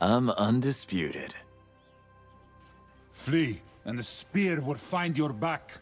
I'm undisputed. Flee, and the spear will find your back.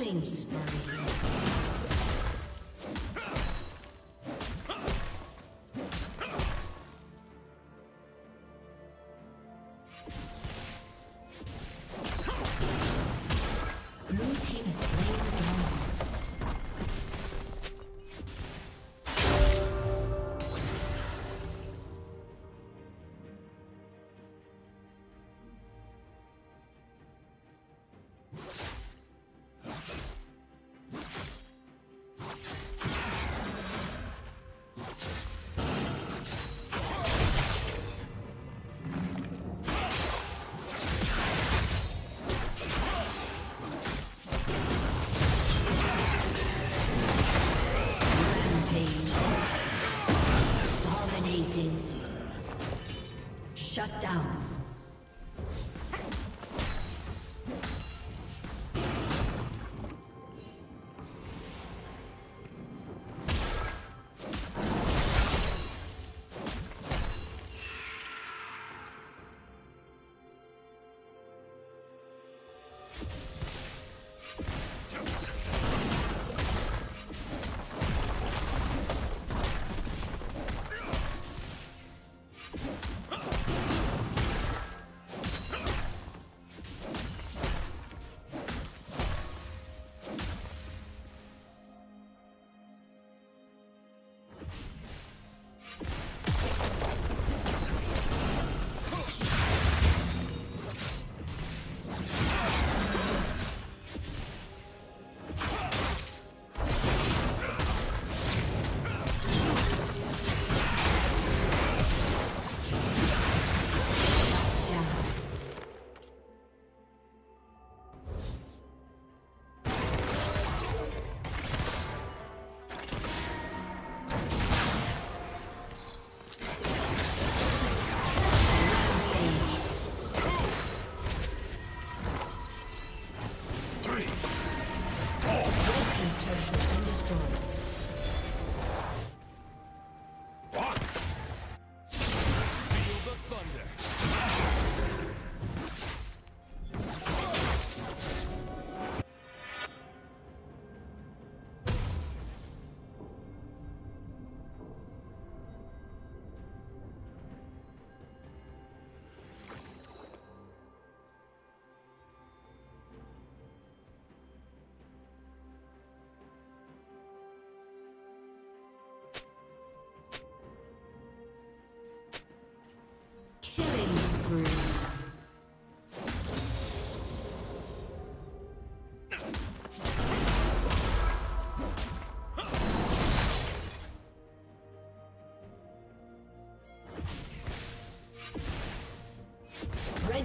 Killing spree. Shut down. Red